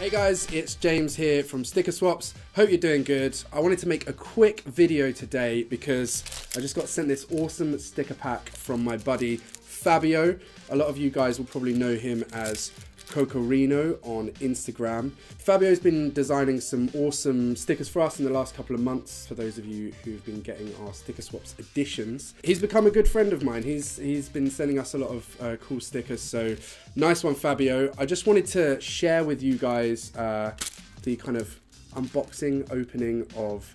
Hey guys, it's James here from Sticker Swaps. Hope you're doing good. I wanted to make a quick video today because I just got sent this awesome sticker pack from my buddy Fabio. A lot of you guys will probably know him as Cocorino on Instagram. Fabio's been designing some awesome stickers for us in the last couple of months, for those of you who've been getting our Sticker Swaps editions. He's become a good friend of mine. He's been sending us a lot of cool stickers, so nice one, Fabio. I just wanted to share with you guys the kind of unboxing, opening of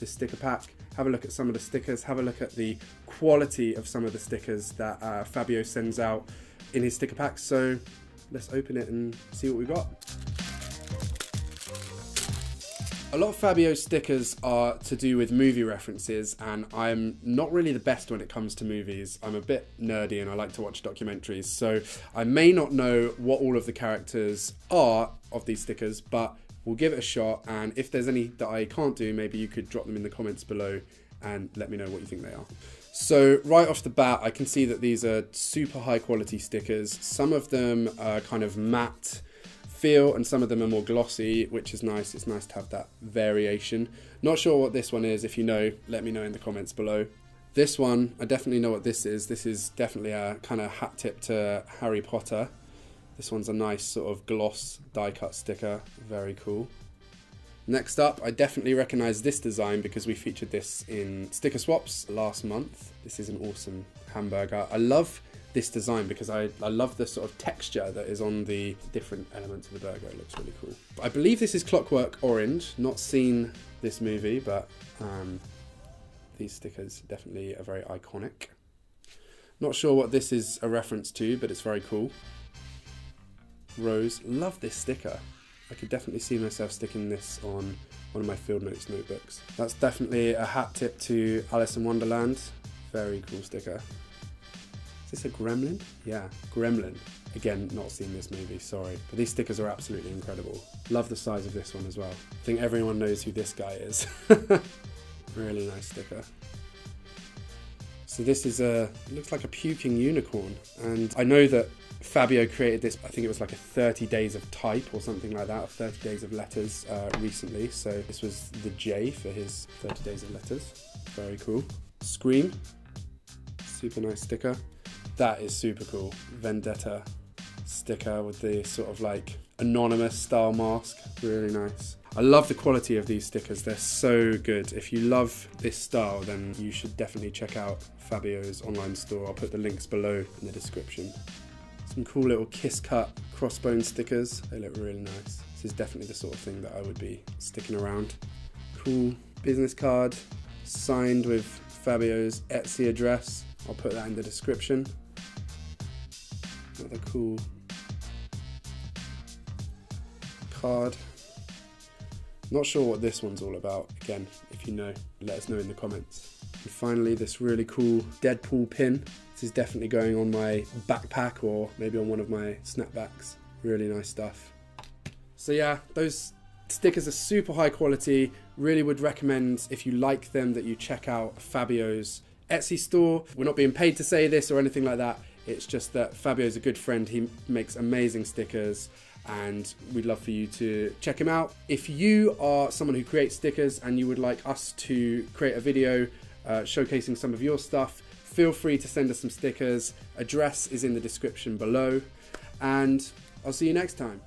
the sticker pack. Have a look at some of the stickers, have a look at the quality of some of the stickers that Fabio sends out in his sticker pack. So let's open it and see what we've got. A lot of Fabio's stickers are to do with movie references, and I'm not really the best when it comes to movies. I'm a bit nerdy and I like to watch documentaries, so I may not know what all of the characters are of these stickers, but we'll give it a shot, and if there's any that I can't do, maybe you could drop them in the comments below and let me know what you think they are. So right off the bat, I can see that these are super high quality stickers. Some of them are kind of matte feel and some of them are more glossy, which is nice. It's nice to have that variation. Not sure what this one is. If you know, let me know in the comments below. This one, I definitely know what this is. This is definitely a kind of hat tip to Harry Potter. This one's a nice sort of gloss die cut sticker, very cool. Next up, I definitely recognise this design because we featured this in Sticker Swaps last month. This is an awesome hamburger. I love this design because I love the sort of texture that is on the different elements of the burger. It looks really cool. I believe this is Clockwork Orange. Not seen this movie, but these stickers definitely are very iconic. Not sure what this is a reference to, but it's very cool. Rose, love this sticker. I could definitely see myself sticking this on one of my Field Notes notebooks. That's definitely a hat tip to Alice in Wonderland. Very cool sticker. Is this a Gremlin? Yeah, Gremlin. Again, not seen this movie, sorry. But these stickers are absolutely incredible. Love the size of this one as well. I think everyone knows who this guy is. Really nice sticker. So this is it looks like a puking unicorn. And I know that Fabio created this, I think it was like a 30 days of type or something like that, or 30 days of letters recently. So this was the J for his 30 days of letters. Very cool. Scream, super nice sticker. That is super cool. Vendetta sticker with the sort of like anonymous style mask, really nice. I love the quality of these stickers, they're so good. If you love this style, then you should definitely check out Fabio's online store. I'll put the links below in the description. Some cool little kiss cut crossbone stickers, they look really nice. This is definitely the sort of thing that I would be sticking around. Cool business card, signed with Fabio's Etsy address. I'll put that in the description. Another cool card. Not sure what this one's all about. Again, if you know, let us know in the comments. And finally, this really cool Deadpool pin. This is definitely going on my backpack or maybe on one of my snapbacks. Really nice stuff. So yeah, those stickers are super high quality. Really would recommend, if you like them, that you check out Fabio's Etsy store. We're not being paid to say this or anything like that. It's just that Fabio's a good friend. He makes amazing stickers and we'd love for you to check him out. If you are someone who creates stickers and you would like us to create a video showcasing some of your stuff, feel free to send us some stickers. Address is in the description below, and I'll see you next time.